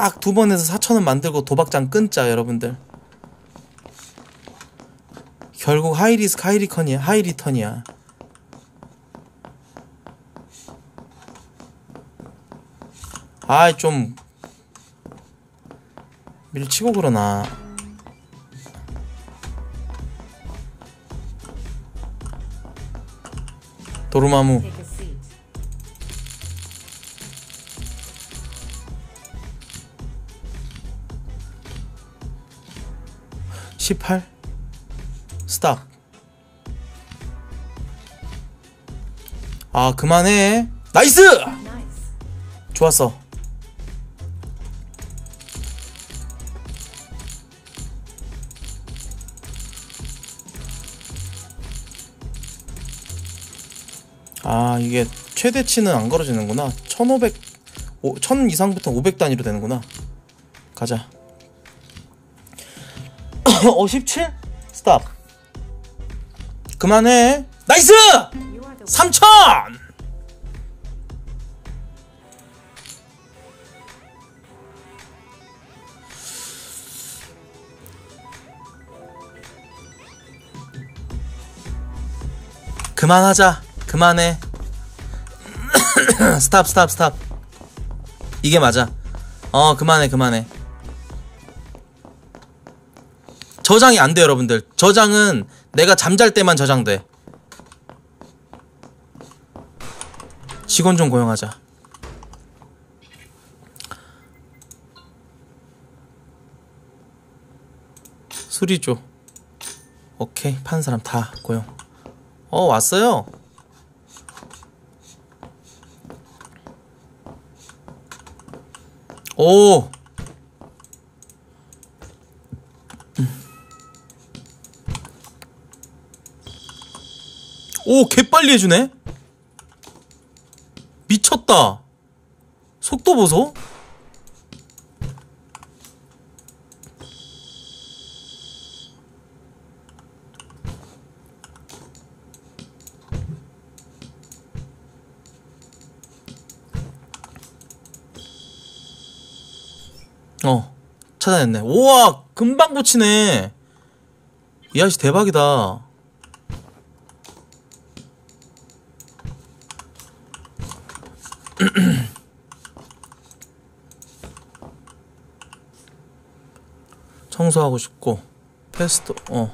딱 두 번 해서 4,000원 만들고 도박장 끊자 여러분들. 결국 하이리스크 하이리컨이야, 하이리턴이야. 아이 좀 밀치고 그러나. 도루마무 (18) 스탑. 아 그만해. 나이스! 좋았어. 아 이게 최대치는 안 걸어지는구나. 1500 1000 이상부터 500 단위로 되는구나. 가자. 17? 스탑. 그만해. 나이스! 3000! 그만하자. 그만해. 스탑 스탑 스탑. 이게 맞아. 어 그만해 그만해. 저장이 안 돼 여러분들. 저장은 내가 잠잘 때만 저장돼. 직원 좀 고용하자. 수리조. 오케이 파는 사람 다 고용. 어 왔어요. 오! 오, 개빨리 해주네? 미쳤다. 속도 보소? 어 찾아냈네. 우와 금방 고치네. 이 아저씨 대박이다. 청소하고 싶고 페스토. 어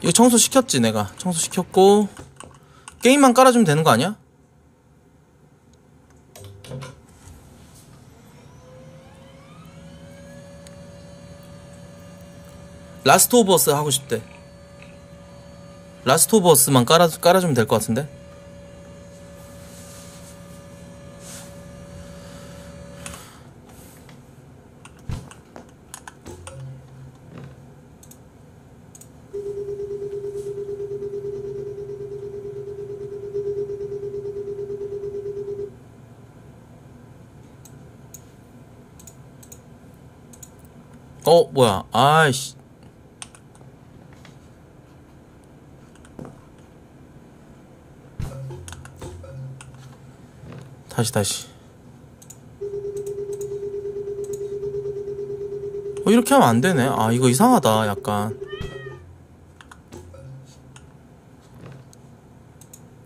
이거 청소시켰지 내가. 청소시켰고 게임만 깔아주면 되는 거 아니야? 라스트 오브 어스 하고 싶대. 라스트 오브 어스만 깔아주면 될 것 같은데? 어, 뭐야. 아이씨. 다시 어 이렇게 하면 안 되네. 아 이거 이상하다 약간.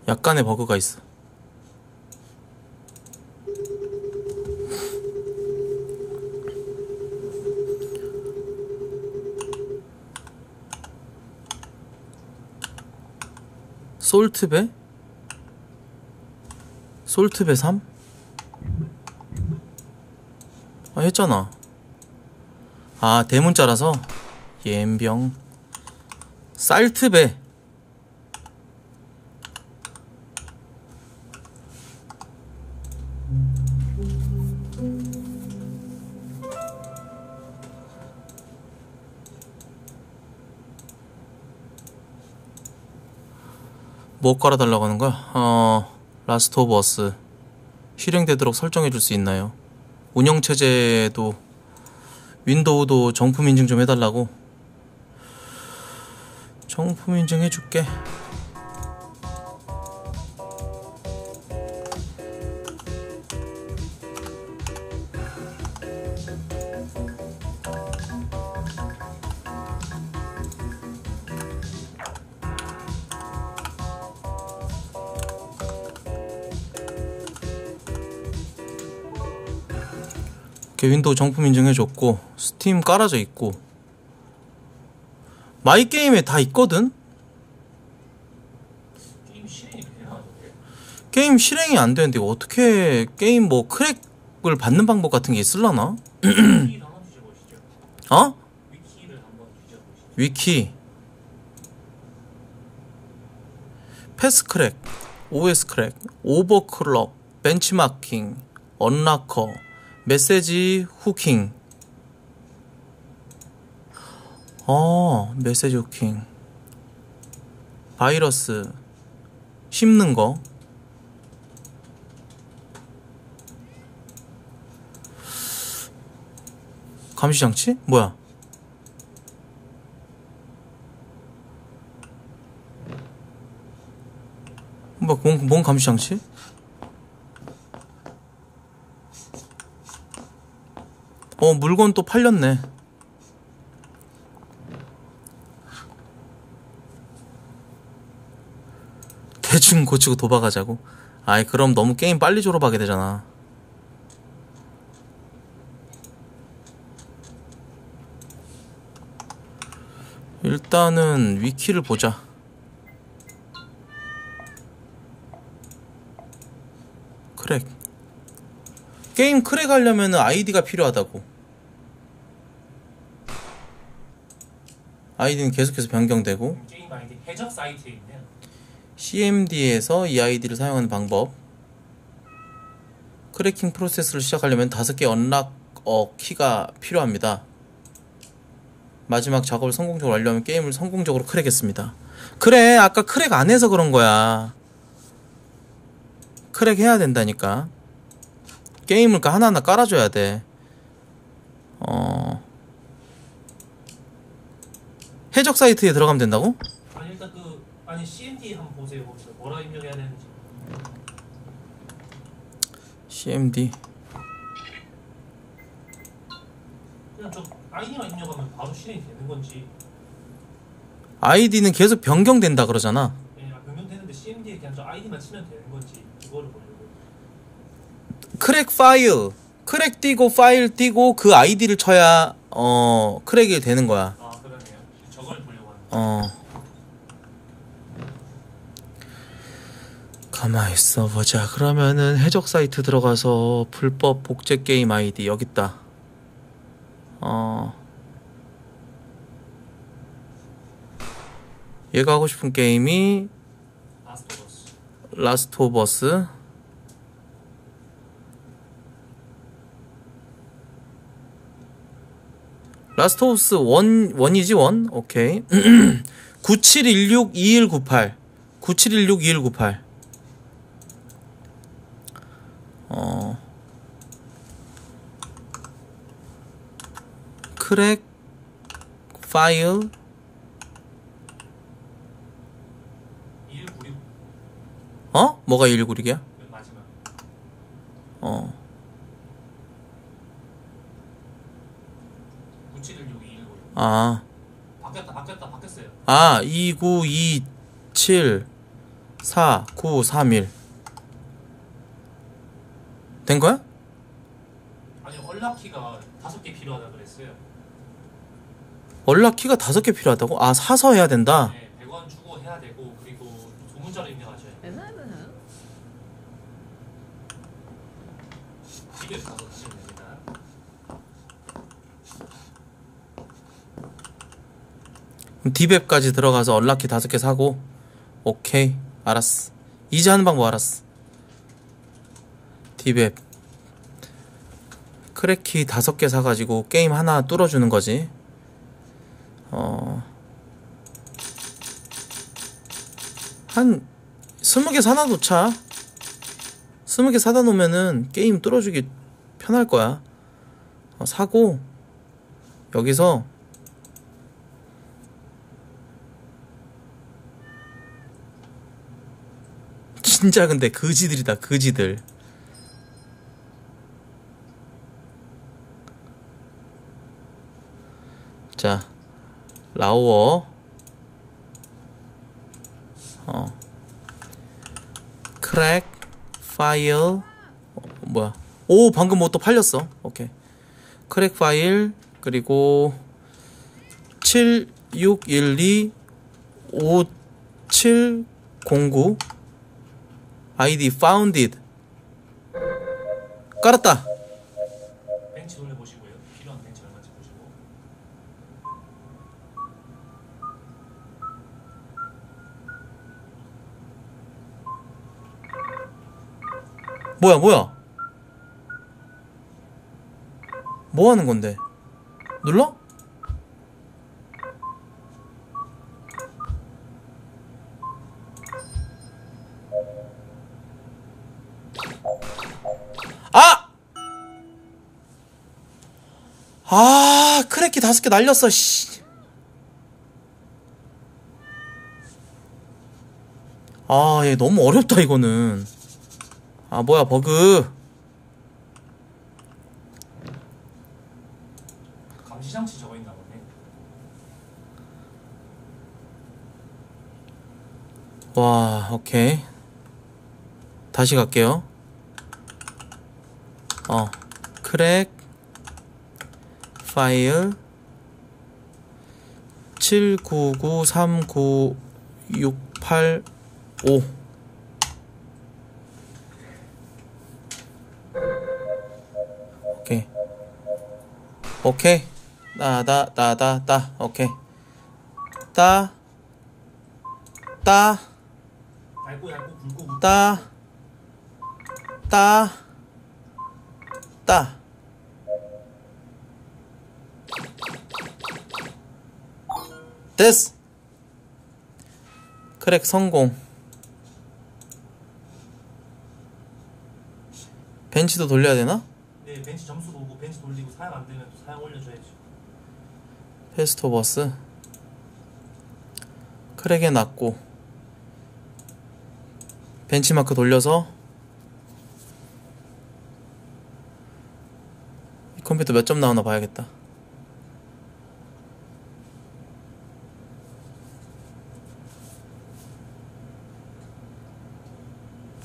약간의 버그가 있어. 솔트배? 솔트배 3? 아 했잖아. 아 대문자라서. 옌병 쌀트배. 뭐 깔아달라고 하는 거야? 라스트 오브 어스 실행되도록 설정해줄 수 있나요? 운영체제도 윈도우도 정품 인증 좀 해달라고. 정품 인증 해줄게. 이렇게 윈도우 정품 인증해줬고, 스팀 깔아져 있고, 마이게임에 다 있거든? 게임 실행이 안 되는데 이거 어떻게 게임 뭐 크랙을 받는 방법 같은 게 있을라나? 어? 위키 패스크랙, OS크랙, 오버클럭, 벤치마킹, 언락커, 메시지 후킹. 메시지 후킹, 바이러스 씹는 거. 감시장치? 뭐야? 뭔 감시장치? 물건 또 팔렸네. 대충 고치고 도박하자고? 아이, 그럼 너무 게임 빨리 졸업하게 되잖아. 일단은 위키를 보자. 크랙. 게임 크랙 하려면 아이디가 필요하다고. 아이디는 계속해서 변경되고. 게임 아이디 해적 사이트에 있네요. CMD에서 이 아이디를 사용하는 방법. 크래킹 프로세스를 시작하려면 5개 언락 키가 필요합니다. 마지막 작업을 성공적으로 완료하면 게임을 성공적으로 크랙했습니다. 그래, 아까 크랙 안 해서 그런 거야. 크랙 해야 된다니까. 게임을 하나하나 깔아줘야 돼. 해적 사이트에 들어가면 된다고? 아니, 일단 CMD 한번 보세요. 뭐라 입력해야 되는지. CMD. 그냥 아이디만 입력하면 바로 실행이 되는 건지. 아이디는 계속 변경된다 그러잖아. 네, 변경되는데 CMD에 그냥 아이디만 치면 되는 건지 그거를 보려고. 크랙 파일, 크랙 띄고 파일 띄고 그 아이디를 쳐야 크랙이 되는 거야. 아, 그러네요. 저걸 보려고 하는. 가만히 있어 보자. 그러면은 해적 사이트 들어가서 불법 복제 게임 아이디 여기 있다. 얘가 하고 싶은 게임이 라스트 오브 어스. 라스트 오브 어스 1이지 1. 오케이. 97162198. 97162198. 크랙 파일 196. 뭐가 196이야? 마지막. 아. 바뀌었어요. 아, 29274931. 된 거야? 아니, 언락키가 5개 필요하다 그랬어요. 언락키가 5개 필요하다고? 아, 사서 해야 된다? 네, 100원 주고 해야 되고, 그리고 조문자로 입력하셔야 돼요. 집에 가서 하시면 됩니다. 그럼 디맵까지 들어가서 언락키 5개 사고. 오케이, 알았어. 이제 하는 방법 알았어. 디맵 크랙키 5개 사가지고 게임 하나 뚫어주는 거지. 한 20개 사다 놓자. 20개 사다 놓으면은 게임 뚫어주기 편할 거야. 사고 여기서 진짜 근데 거지들이다, 거지들. 자, 라우어 크랙 파일 뭐야. 오, 방금 뭐 또 팔렸어. 오케이. 크랙 파일, 그리고 76125709 아이디 founded. 깔았다. 벤치 돌려 보시고요. 필요한 벤치 얼마인지 보시고. 뭐야? 뭐 하는 건데? 눌러? 아, 크래키 5개 날렸어, 씨. 아, 얘 너무 어렵다, 이거는. 아, 뭐야, 버그. 감시장치 저거 있나 보네. 와, 오케이. 다시 갈게요. 크랙. 파일 7993968 5. 오케이. 따 오케이. 따 됐어. 크랙 성공. 벤치도 돌려야 되나? 네, 벤치 점수 보고 벤치 돌리고 사양 안 되면 또 사양 올려줘야지. 페스토버스. 크랙에 놨고 벤치마크 돌려서. 이 컴퓨터 몇 점 나오나 봐야겠다.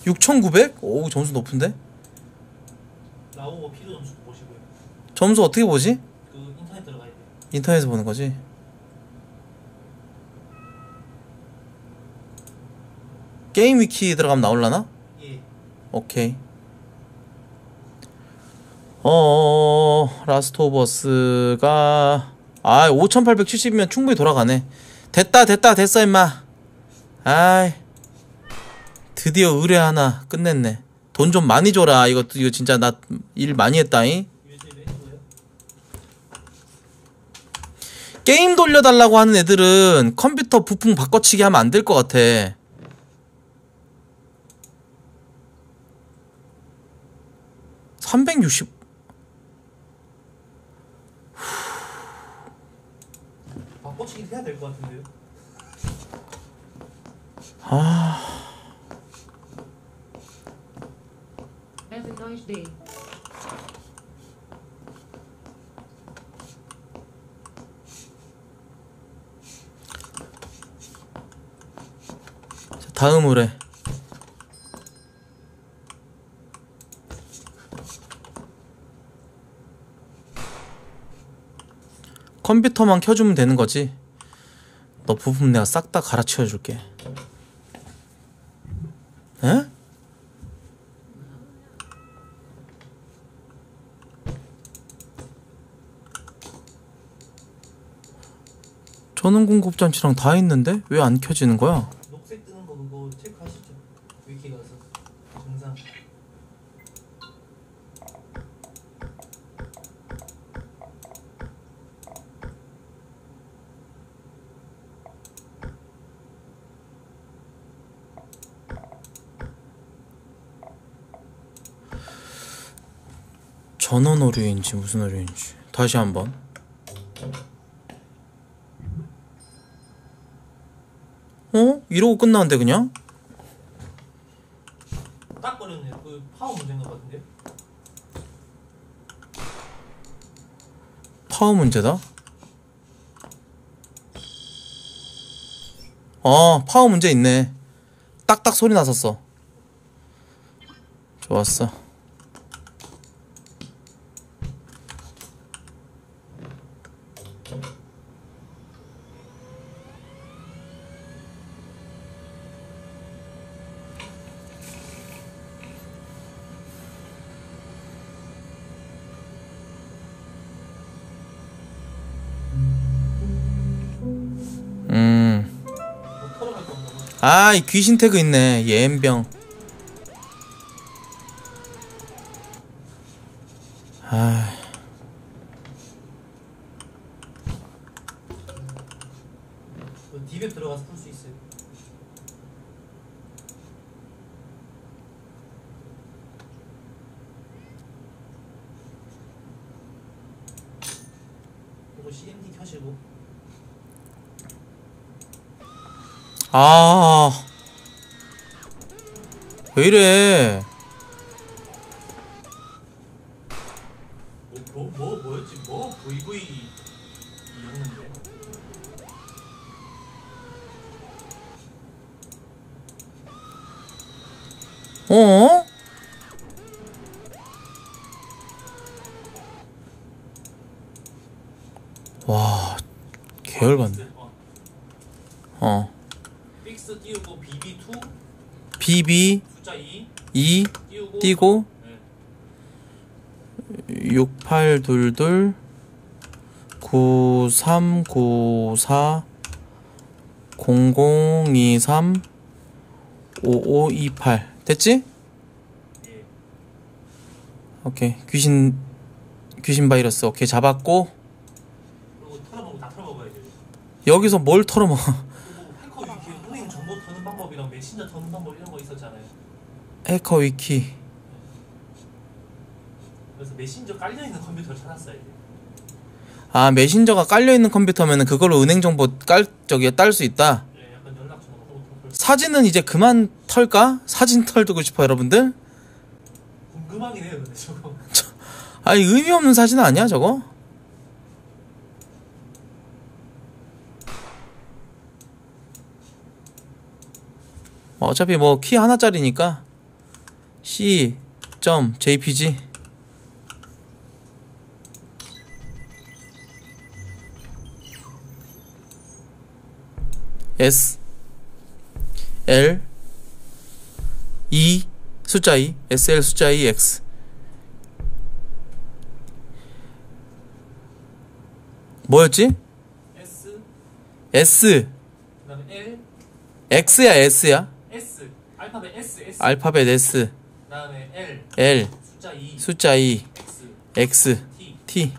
(6900) 오, 점수 높은데? 나오고 필요 점수 보시고요. 점수 어떻게 보지? 그 인터넷 들어가야 돼. 인터넷에서 보는 거지. 게임 위키 들어가면 나올라나? 예. 오케이. 라스트 오브 어스가, 아, 5870이면 충분히 돌아가네. 됐어 임마. 아이, 드디어 의뢰 하나 끝냈네. 돈 좀 많이 줘라. 이거 진짜 나 일 많이 했다잉. 게임 돌려달라고 하는 애들은 컴퓨터 부품 바꿔치기 하면 안 될 것 같아. (360) 바꿔치기 해야 될 것 같은데요. 아, 자, 다음 의뢰. 컴퓨터만 켜주면 되는 거지. 너 부품 내가 싹 다 갈아치워줄게. 에? 전원 공급 장치랑 다 있는데 왜 안 켜지는 거야? 녹색 뜨는 거 그거 체크하시죠. 위키 가서 정상. 전원 오류인지 무슨 오류인지 다시 한번. 이러고 끝나는데 그냥? 딱 걸렸네. 그 파워 문제인 것 같은데? 파워 문제다? 아, 파워 문제 있네. 딱딱 소리 났었어. 좋았어. 아, 이 귀신 태그 있네. 예엠병. 아. 디벳 들어가서 풀 수 있어요. 이거 CMD 켜시고. 아, 왜 이래? 뭐였지? 뭐 VV였는데? 어? 와, 개열받네. 어. 픽스 띄우고 BB2 BB 숫자 2 띄우고 6822 9394 0023 5528 됐지? 예. 오케이. 귀신 바이러스 오케이 잡았고 그리고 털어먹고 다 털어먹어야죠. 여기서 뭘 털어먹어? 메신저 전문 방법 이런 거 있었잖아요. 해커 위키. 그래서 메신저 깔려 있는 컴퓨터를 찾았어요. 아 메신저가 깔려 있는 컴퓨터면은 그걸로 은행 정보 딸 수 있다. 네, 약간 연락 정보. 사진은 이제 그만 털까? 사진 털두고 싶어 여러분들. 궁금하긴 해요, 근데 저거. 아니 의미 없는 사진 아니야 저거? 어차피 뭐 키 하나짜리니까 c.jpg s l e 숫자 2 sl 숫자 2 x 뭐였지? s 그다음에 l x야 s야? S 알파벳 S S 알파벳 S 그다음에 L 숫자 2 X T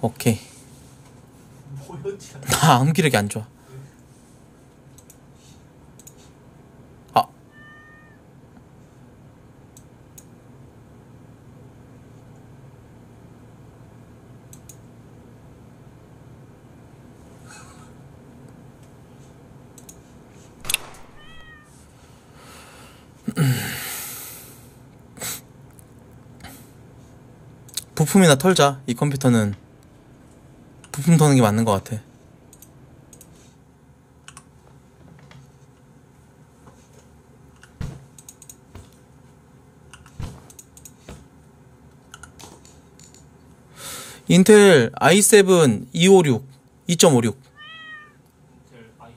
오케이. 뭐였지? 나 암 기력이 안 좋아. 아 부품이나 털자. 이 컴퓨터는 부품 터는 게 맞는 것 같아. 인텔 i7 256 2.56 인텔 i7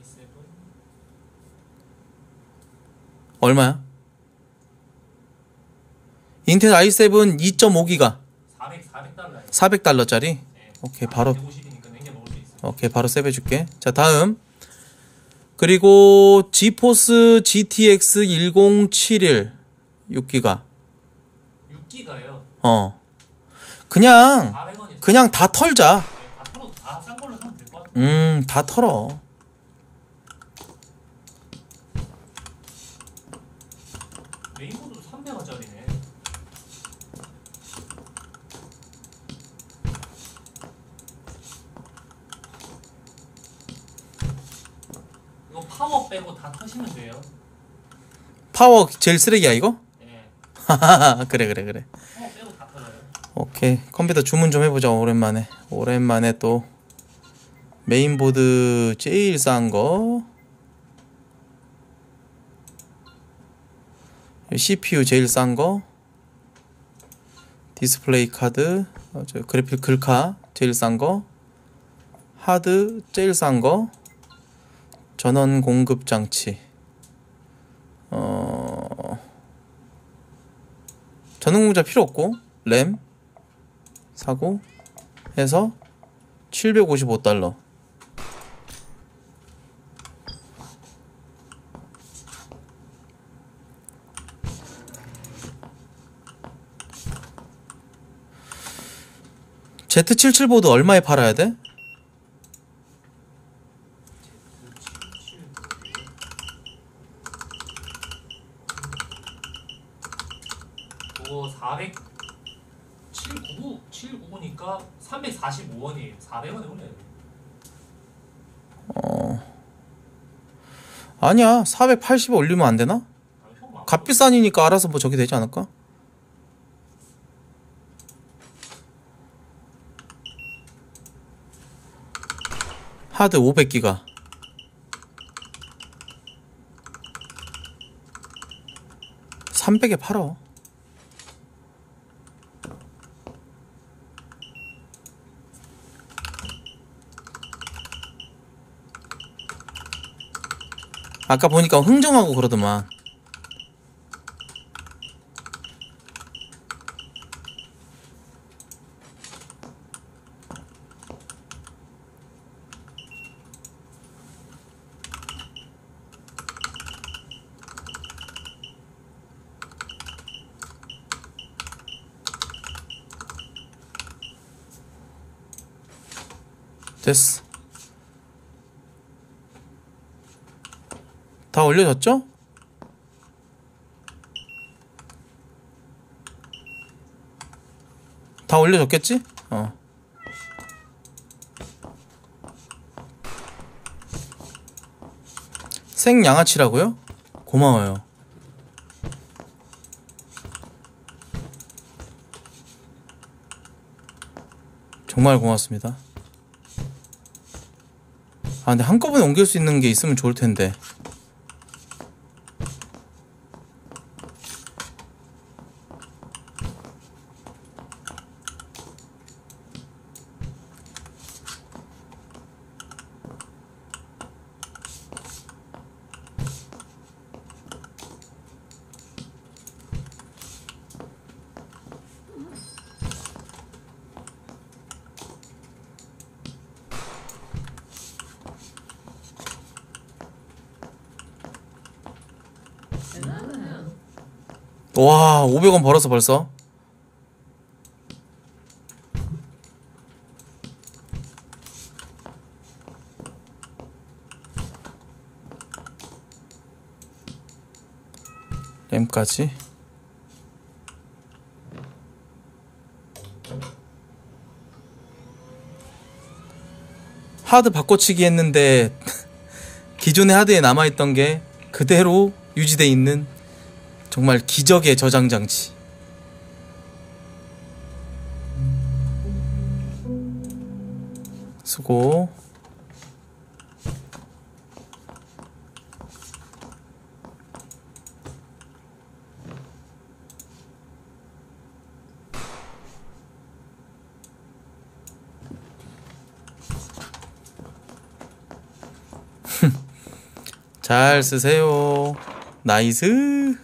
얼마야? 인텔 i7 2.5기가 400달러짜리? 네. 오케이, 바로. 150이니까 냉겨 먹을 수 있어요. 오케이, 바로 세배줄게. 자, 다음. 그리고, 지포스 GTX 1071. 6기가. 6기가요? 어. 그냥 다 털자. 네, 다 싼 걸로 사면 될 것 같아. 다 털어. 메인보드도 300원짜리네. 파워 빼고 다 터시면 돼요. 파워 제일 쓰레기야 이거? 네. 그래. 파워 빼고 다 털어요. 오케이. 컴퓨터 주문 좀 해보자. 오랜만에 또 메인보드 제일 싼 거. CPU 제일 싼 거. 디스플레이 카드. 그래픽 글카 제일 싼 거. 하드 제일 싼 거, 전원 공급 장치. 전원 공급자 필요 없고 램 사고 해서 755달러. Z77 보드 얼마에 팔아야 돼? 그거 799니까 345원이에요. 400원에 올려야 돼. 아니야. 480에 올리면 안 되나? 값비싼이니까 알아서 뭐 저기 되지 않을까? 하드 500기가. $300에 팔어. 아까 보니까 흥정하고 그러더만. 됐어. 다 올려졌죠? 다 올려졌겠지? 생양아치라고요? 고마워요. 정말 고맙습니다. 아, 근데 한꺼번에 옮길 수 있는 게 있으면 좋을 텐데. 와, 500원 벌었어 벌써. 램까지. 하드 바꿔치기 했는데 기존의 하드에 남아있던 게 그대로 유지돼 있는 정말 기적의 저장장치. 수고. 잘 쓰세요. 나이스.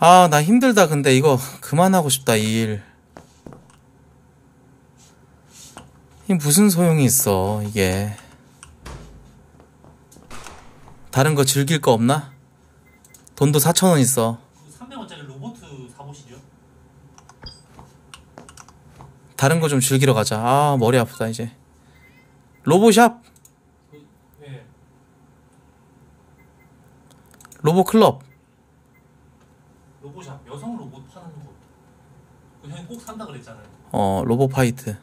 아, 나 힘들다. 근데 이거 그만하고 싶다, 이 일. 이게 무슨 소용이 있어, 이게. 다른 거 즐길 거 없나? 돈도 4,000원 있어. 300원짜리 로봇 사보시죠. 다른 거 좀 즐기러 가자. 아, 머리 아프다, 이제. 로봇샵! 네. 로봇클럽. 로봇샵, 여성 로봇 파는 곳. 그 형이 꼭 산다 그랬잖아요. 로봇 파이트.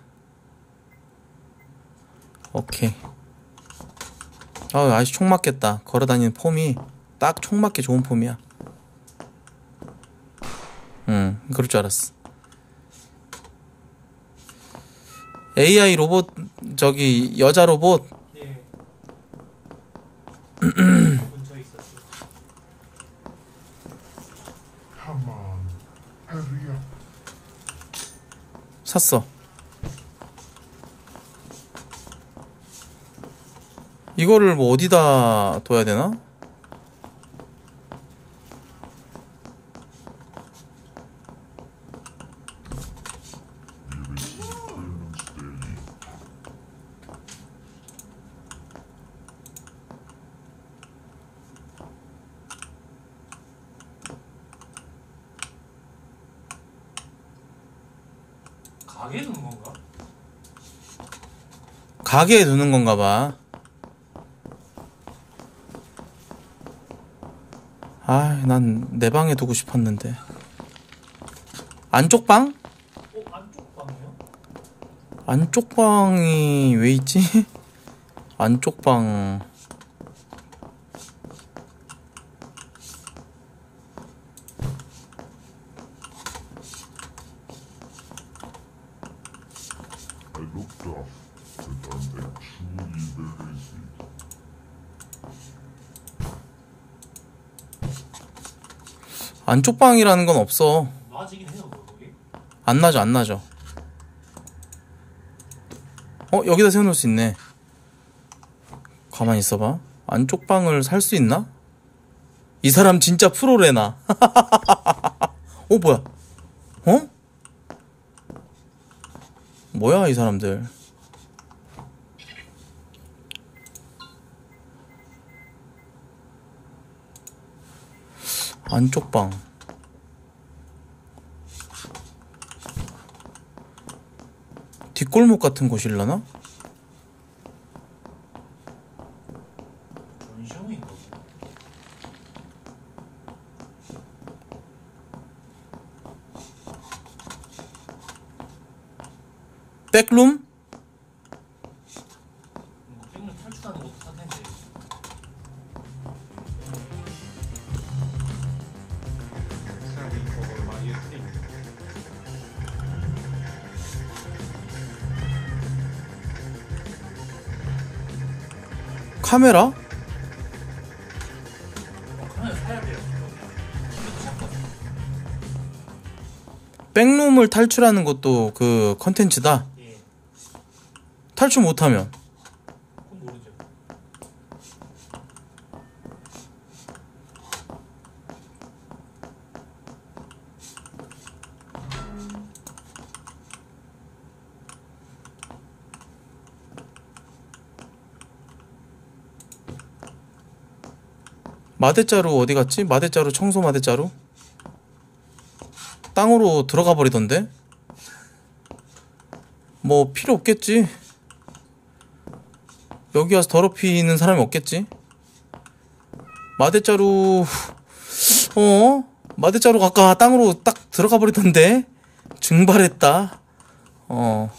오케이. 아주 총 맞겠다. 걸어다니는 폼이 딱 총 맞게 좋은 폼이야. 그럴 줄 알았어. AI 로봇, 저기 여자 로봇. 네. 샀어. 이거를 뭐 어디다 둬야 되나? 가게에 두는 건가? 가게에 두는 건가 봐. 아, 난 내 방에 두고 싶었는데. 안쪽 방? 안쪽 방이요? 안쪽 방이 왜 있지? 안쪽 방. 안쪽 방이라는 건 없어. 나지긴 해요, 거기? 안 나죠, 안 나죠. 어, 여기다 세워놓을 수 있네. 가만히 있어봐. 안쪽 방을 살 수 있나? 이 사람 진짜 프로래나. 어, 뭐야? 어? 뭐야, 이 사람들. 안쪽 방. 뒷골목 같은 곳이려나? 백룸? 백룸 탈출하는 것도 샀는데. 카메라? 카메라 사야 돼요. 백룸을 탈출하는 것도 그 컨텐츠다. 탈출 못하면 모르죠. 마대자루 어디 갔지? 마대자루, 청소 마대자루? 땅으로 들어가 버리던데? 뭐 필요 없겠지. 여기 와서 더럽히는 사람이 없겠지? 마대자루... 어? 마대자루가 아까 땅으로 딱 들어가 버리던데? 증발했다. 어...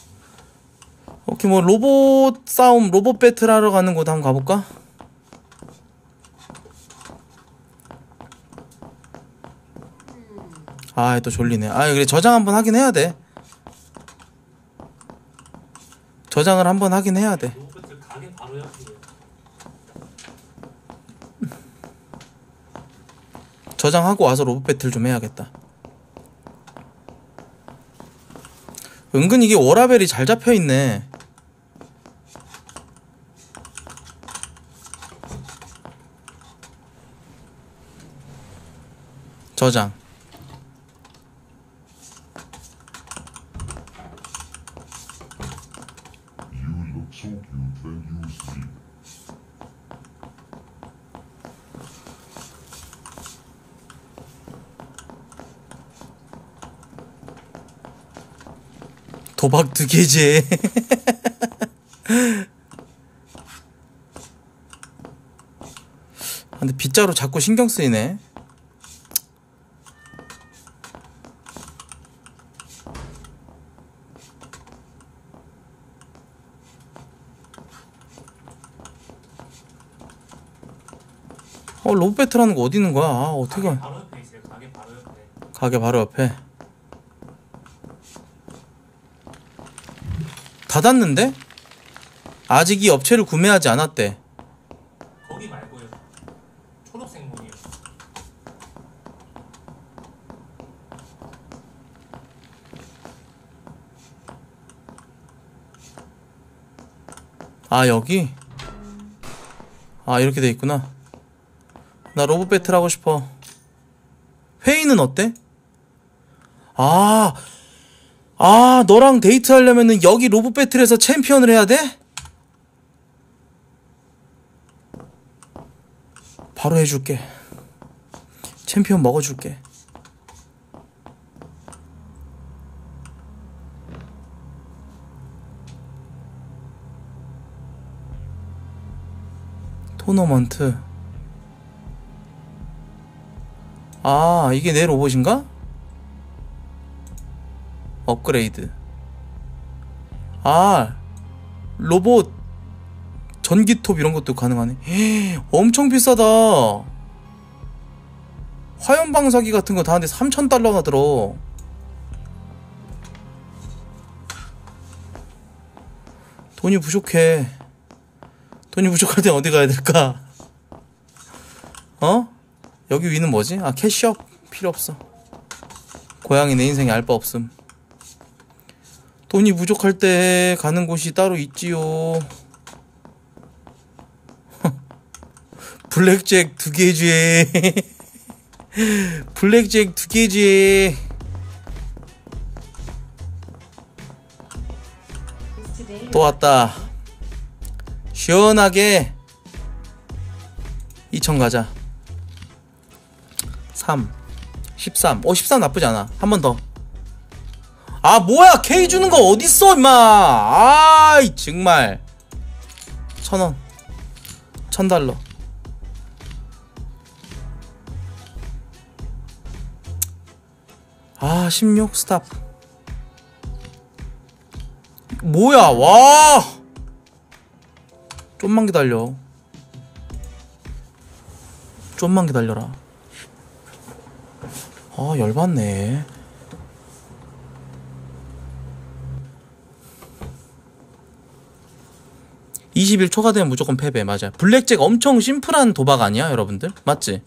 오케이, 뭐 로봇 싸움, 로봇 배틀 하러 가는 곳 한번 가볼까? 아, 또 졸리네. 아, 그래, 저장 한번 하긴 해야 돼. 저장을 한번 하긴 해야 돼. 저장하고 와서 로봇 배틀 좀 해야겠다. 은근 이게 워라벨이 잘 잡혀있네. 저장. 도박 두 개제. 근데 빗자루 자꾸 신경 쓰이네. 어, 로봇 배틀하는 거 어디 있는 거야? 아, 어떻게? 가게 바로 옆에 있어요. 가게 바로 옆에. 가게 바로 옆에. 닫았는데? 아직 이 업체를 구매하지 않았대. 거기 말고요. 초록색 문이요. 아, 여기? 아, 이렇게 돼 있구나. 나 로봇 배틀 하고 싶어. 회의는 어때? 아, 너랑 데이트 하려면은 여기 로봇 배틀에서 챔피언을 해야 돼? 바로 해줄게. 챔피언 먹어줄게. 토너먼트. 아, 이게 내 로봇인가? 업그레이드. 아, 로봇 전기톱 이런 것도 가능하네. 헤이, 엄청 비싸다. 화염방사기 같은 거 다 하는데 3,000달러나 들어. 돈이 부족해. 돈이 부족할 땐 어디 가야 될까? 어? 여기 위는 뭐지? 아, 캐시업 필요 없어. 고양이 내 인생에 알 바 없음. 돈이 부족할 때 가는 곳이 따로 있지요. 블랙잭 2개지. 블랙잭 2개지. 또 왔다. 시원하게 2,000 가자. 3 13. 13 나쁘지 않아. 한 번 더. 아, 뭐야, K 주는 거 어딨어 임마. 아이 정말. 1,000원. 1,000달러. 아, 16 스탑. 뭐야, 와. 좀만 기다려. 좀만 기다려라. 아, 열받네. (20일) 초과되면 무조건 패배. 맞아. 블랙잭 엄청 심플한 도박 아니야 여러분들? 맞지?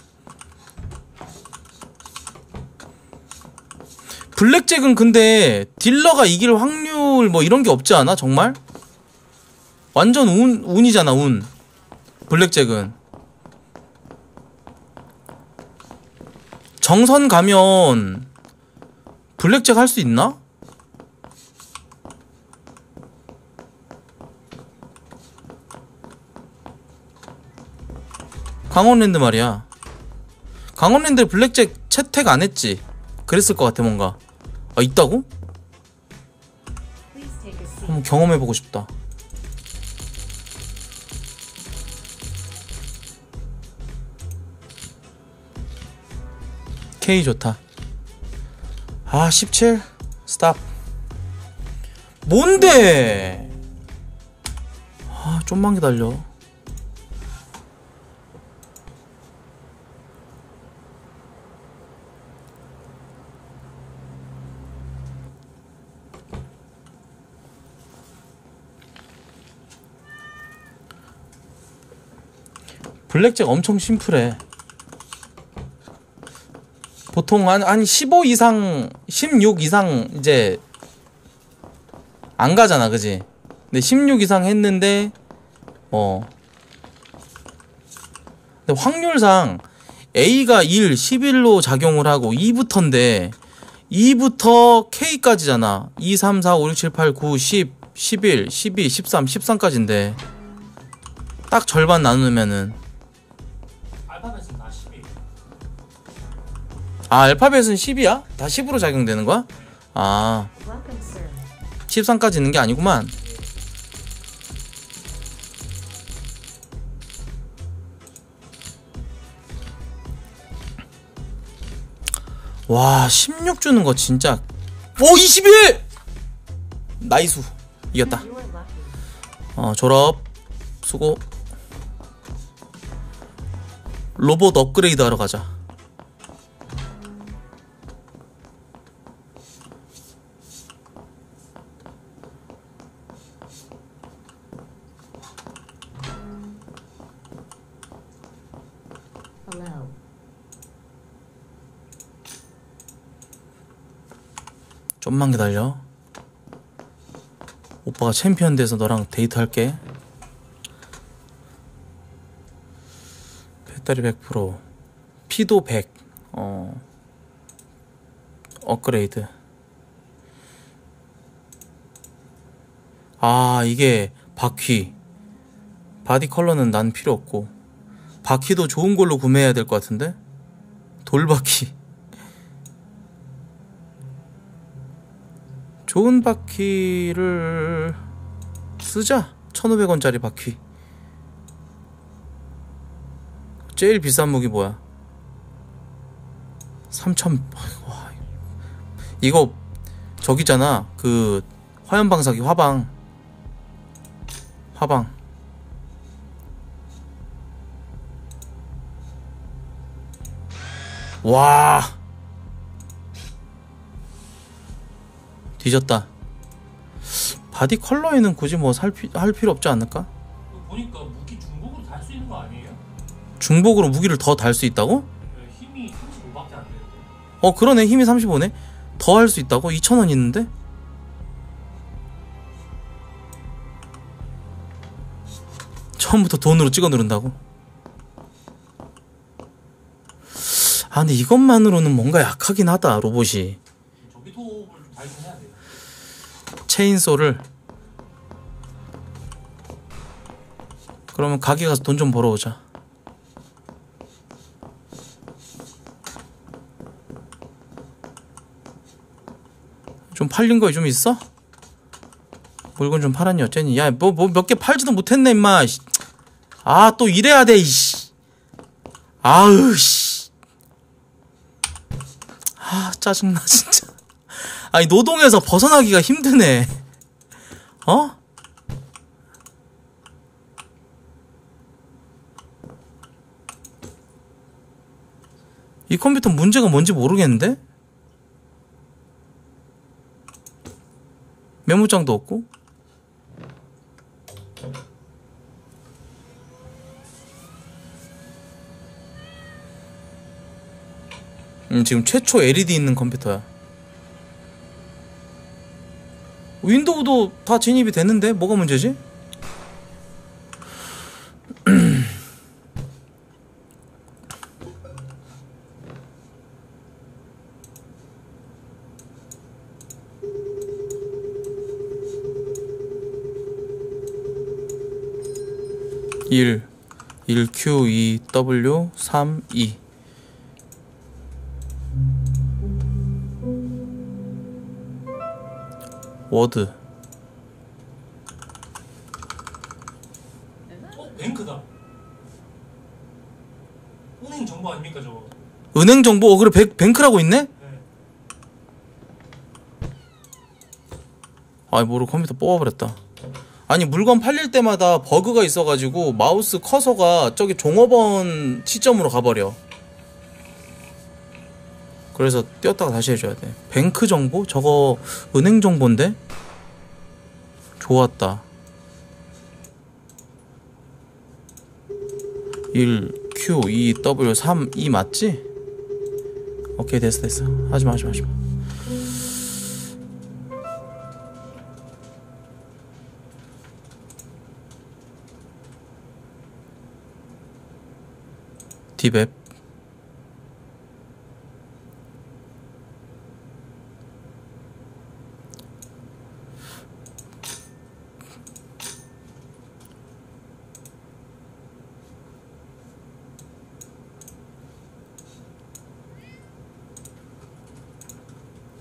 블랙잭은 근데 딜러가 이길 확률 뭐 이런 게 없지 않아? 정말? 완전 운이잖아, 운. 블랙잭은 정선 가면 블랙잭 할 수 있나? 강원랜드 말이야. 강원랜드 블랙잭 채택 안 했지? 그랬을 것 같아 뭔가. 아, 있다고? 한번 경험해보고 싶다. K 좋다. 아, 17? 스탑. 뭔데? 아, 좀만 기다려. 블랙잭 엄청 심플해. 보통 한 15 이상, 16 이상 이제 안 가잖아, 그지? 근데 16 이상 했는데, 근데 확률상 A가 1, 11로 작용을 하고 2부터인데 2부터 K까지잖아. 2, 3, 4, 5, 6, 7, 8, 9, 10, 11, 12, 13, 13까지인데 딱 절반 나누면은. 아, 알파벳은 10이야? 다 10으로 작용되는 거야? 아, 13까지 있는 게 아니구만. 와, 16 주는 거 진짜. 오, 21! 나이스. 이겼다. 졸업. 수고. 로봇 업그레이드 하러 가자. 좀만 기다려. 오빠가 챔피언 돼서 너랑 데이트할게. 배터리 100%, 피도 100, 업그레이드. 아, 이게 바퀴, 바디 컬러는 난 필요 없고, 바퀴도 좋은 걸로 구매해야 될 것 같은데? 돌바퀴. 좋은 바퀴를 쓰자. 1500원짜리 바퀴. 제일 비싼 무기 뭐야? 3000. 와, 이거 저기잖아, 그 화염방사기. 화방. 와, 뒤졌다. 바디 컬러에는 굳이 뭐 할 필요 없지 않을까? 보니까 무기 중복으로 달 수 있는 거 아니에요? 중복으로 무기를 더 달 수 있다고? 네, 힘이 35밖에 안 되는데. 어, 그러네. 힘이 35네. 더 할 수 있다고? 2000원 있는데? 처음부터 돈으로 찍어 누른다고? 아, 근데 이것만으로는 뭔가 약하긴 하다, 로봇이. 전기톱을 좀 달성해야 돼요. 체인소를. 그러면 가게 가서 돈 좀 벌어오자. 좀 팔린 거에 좀 있어? 물건 좀 팔았니, 어쨌니? 야, 몇 개 팔지도 못했네, 임마. 아, 또 이래야 돼, 이씨. 아으, 씨. 아, 짜증나 진짜. 아니, 노동에서 벗어나기가 힘드네. 어? 이 컴퓨터 문제가 뭔지 모르겠는데? 메모장도 없고? 지금 최초 LED 있는 컴퓨터야. 윈도우도 다 진입이 됐는데 뭐가 문제지? (1) 1QEW32 워드. 어? 뱅크다. 은행 정보 아닙니까 저거? 은행 정보? 어, 그래, 뱅크라고 있네? 네. 아이, 뭐로 컴퓨터 뽑아버렸다. 아니, 물건 팔릴 때마다 버그가 있어가지고 마우스 커서가 저기 종업원 시점으로 가버려. 그래서 띄웠다가 다시 해줘야 돼. 뱅크 정보? 저거 은행 정보인데? 좋았다. 1QEW32 맞지? 오케이, 됐어. 하지마. 디맵.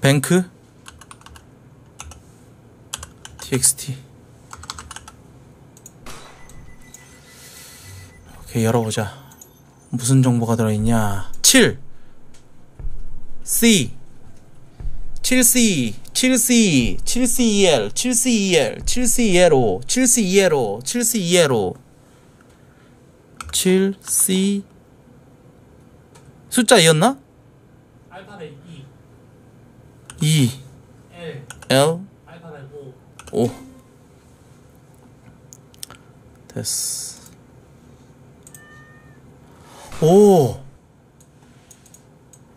뱅크 txt. 오케이, 열어보자. 무슨 정보가 들어있냐. 7C 7C 7C 7CL 7CEL 7CEL 7CEL 7CEL 7C. 숫자 2였나? 알파벳 2 L 알파벳 5. 됐어. 오,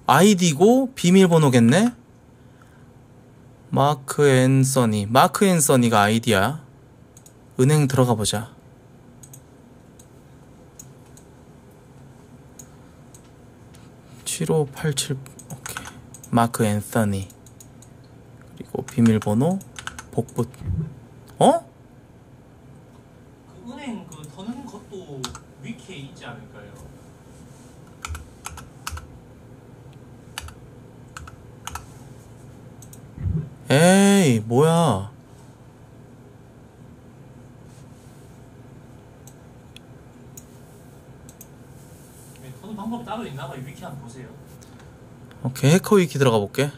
아이디고 비밀번호겠네. 마크 앤서니가 아이디야. 은행 들어가 보자. 7587 오케이. 마크 앤서니. 그리고 비밀번호 복붙. 어? 그 은행 그 더는 것도 위키에 있지 않을까요? 에이, 뭐야? 방법 따로 있나봐요. 위키 한번 보세요. 오케이, 해커 위키 들어가 볼게.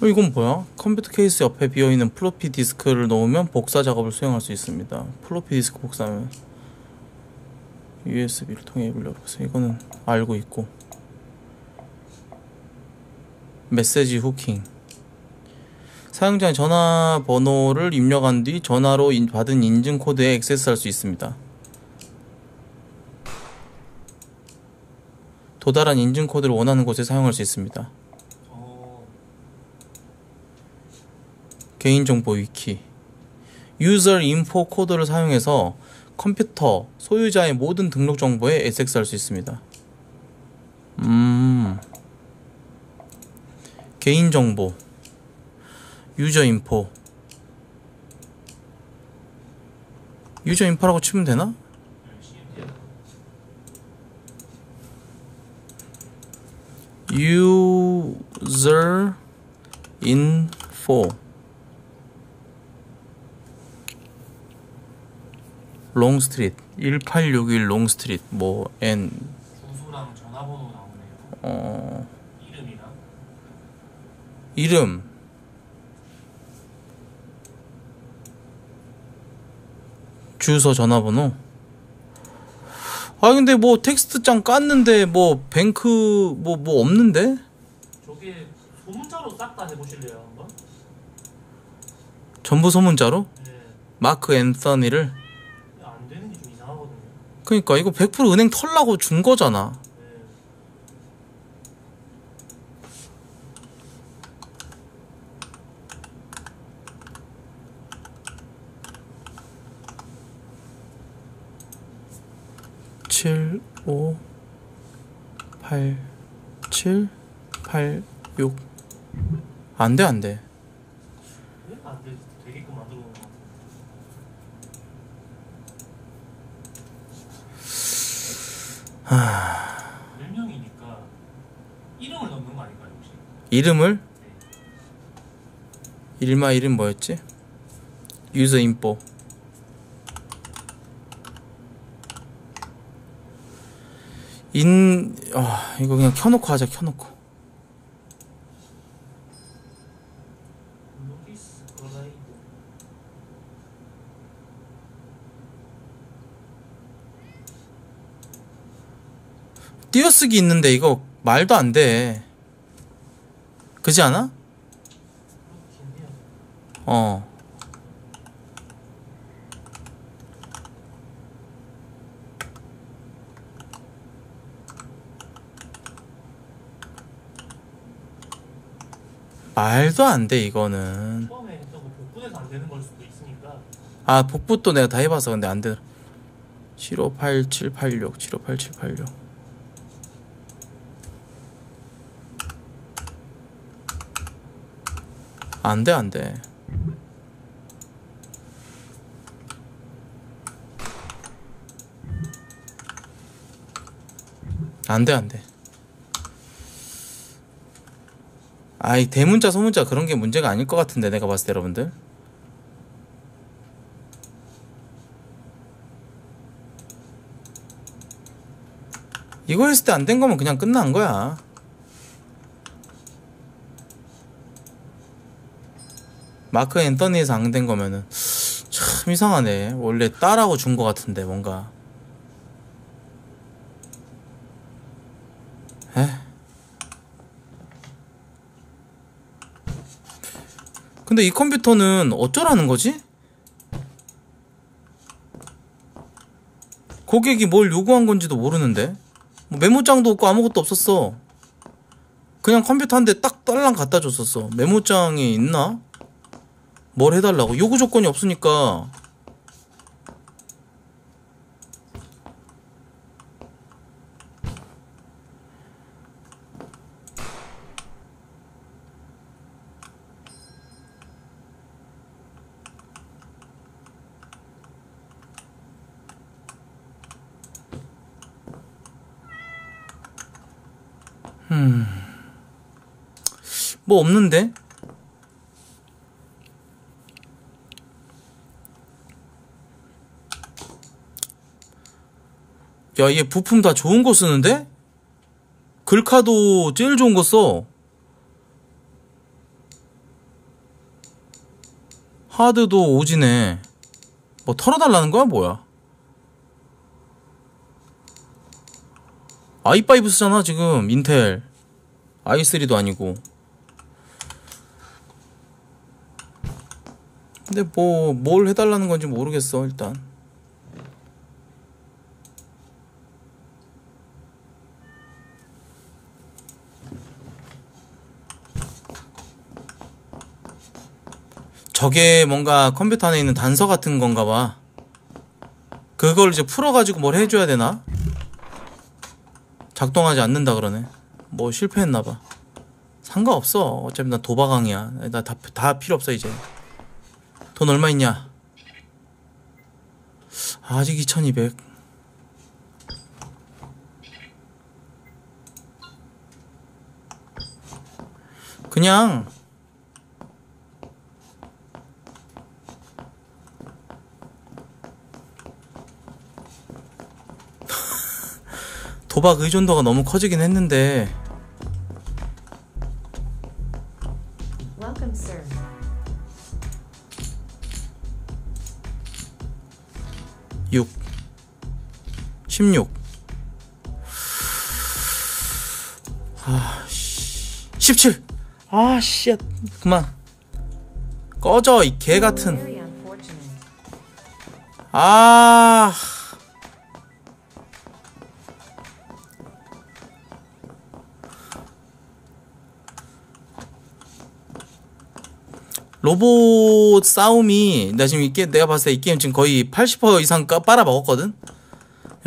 이건 뭐야? 컴퓨터 케이스 옆에 비어있는 플로피 디스크를 넣으면 복사 작업을 수행할 수 있습니다. 플로피 디스크 복사하면 USB를 통해 앱을 열어보세요. 이거는 알고 있고. 메시지 후킹. 사용자의 전화번호를 입력한 뒤 전화로 받은 인증 코드에 액세스할 수 있습니다. 도달한 인증 코드를 원하는 곳에 사용할 수 있습니다. 개인정보 위키. 유저 인포 코드를 사용해서 컴퓨터 소유자의 모든 등록 정보에 액세스할 수 있습니다. 개인정보 유저 인포. 유저 인포라고 치면 되나? 유저 인포 롱스트릿 1861 롱스트릿 뭐 N 주소랑 전화번호 나오네요. 이름이랑 이름 주소 전화번호. 아 근데 뭐 텍스트장 깠는데 뭐 뱅크 뭐 없는데? 저게 소문자로 싹 다 해보실래요 한번? 전부 소문자로? 네. 마크 앤서니를. 그니까 이거 100% 은행 털라고 준 거잖아. 네. 7, 5, 8, 7, 8, 6. 안 돼, 안 돼. 왜 안 되지? 되게끔 만들어 놓은 거 같아. 별명이니까 이름을 넣는 거 아닐까요 혹시? 이름을? 네. 일마 이름 뭐였지? 유저 인포. 이거 그냥 켜놓고 하자. 켜놓고 띄어쓰기 있는데 이거 말도 안 돼. 그지 않아? 말도 안 돼 이거는. 처음에 했던 거 복붙해서 안 되는 걸 수도 있으니까. 아 복붙도 내가 다 해봐서 근데 안 돼. 758786 758786. 안 돼, 안 돼. 안 돼, 안 돼. 아이, 대문자, 소문자 그런 게 문제가 아닐 것 같은데, 내가 봤을 때 여러분들. 이거 했을 때 안 된 거면 그냥 끝난 거야. 마크 앤서니에서 안 된 거면은 참 이상하네. 원래 따라고 준 거 같은데 뭔가. 에? 근데 이 컴퓨터는 어쩌라는 거지? 고객이 뭘 요구한 건지도 모르는데 뭐 메모장도 없고 아무것도 없었어. 그냥 컴퓨터 한 대 딱 딸랑 갖다 줬었어. 메모장이 있나? 뭘 해달라고? 요구 조건이 없으니까 뭐 없는데? 야, 얘 부품 다 좋은 거 쓰는데? 글카도 제일 좋은 거 써. 하드도 오지네. 뭐 털어달라는 거야? 뭐야? i5 쓰잖아 지금. 인텔 i3도 아니고. 근데 뭘 해달라는 건지 모르겠어. 일단 저게 뭔가 컴퓨터 안에 있는 단서 같은 건가 봐. 그걸 이제 풀어가지고 뭘 해줘야 되나? 작동하지 않는다 그러네. 뭐 실패했나봐. 상관없어. 어차피 나 도박왕이야. 나 다 필요없어 이제. 돈 얼마 있냐? 아직 2200. 그냥 도박 의존도가 너무 커지긴 했는데. 아, 17. 아, 씨. 그만. 꺼져, 이 개 같은. 아. 로봇 싸움이, 나 지금 이게 내가 봤을 때 이 게임 지금 거의 80% 이상 빨아먹었거든.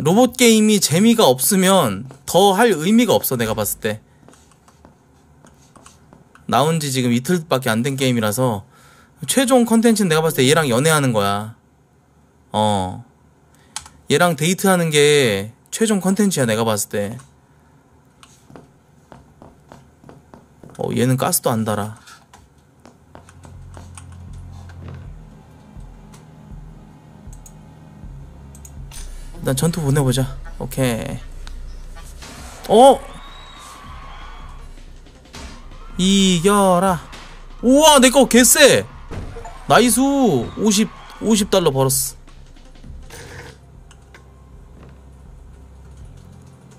로봇 게임이 재미가 없으면 더 할 의미가 없어. 내가 봤을 때 나온 지 지금 이틀밖에 안 된 게임이라서 최종 컨텐츠는 내가 봤을 때 얘랑 연애하는 거야. 얘랑 데이트하는 게 최종 컨텐츠야 내가 봤을 때. 얘는 가스도 안 달아. 난 전투 보내보자. 오케이. 이겨라. 우와, 내 거 개쎄. 나이스. 50달러 벌었어.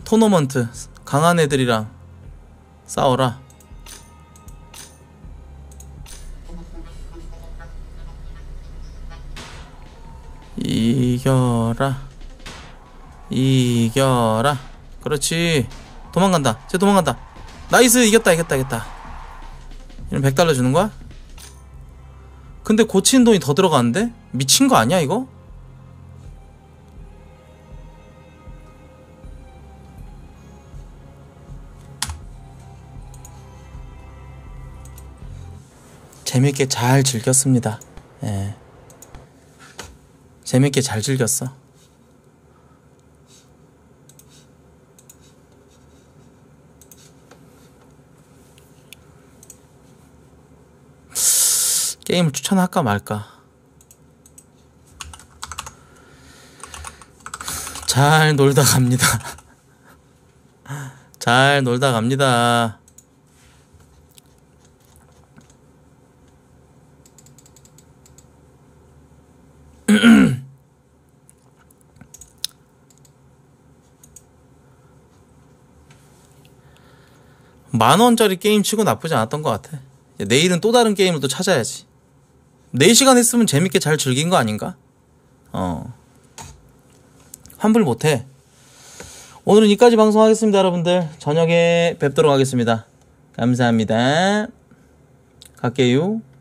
토너먼트. 강한 애들이랑 싸워라. 이겨라. 그렇지. 도망간다. 쟤 도망간다. 나이스. 이겼다. 이런 100달러 주는 거야? 근데 고친 돈이 더 들어가는데? 미친 거 아니야 이거? 재밌게 잘 즐겼습니다. 예. 재밌게 잘 즐겼어. 게임을 추천할까 말까. 잘 놀다 갑니다. 잘 놀다 갑니다. 만원짜리 게임 치고 나쁘지 않았던 것 같아. 내일은 또 다른 게임을 또 찾아야지. 4시간 했으면 재밌게 잘 즐긴 거 아닌가? 환불 못해. 오늘은 여기까지 방송하겠습니다. 여러분들 저녁에 뵙도록 하겠습니다. 감사합니다. 갈게요.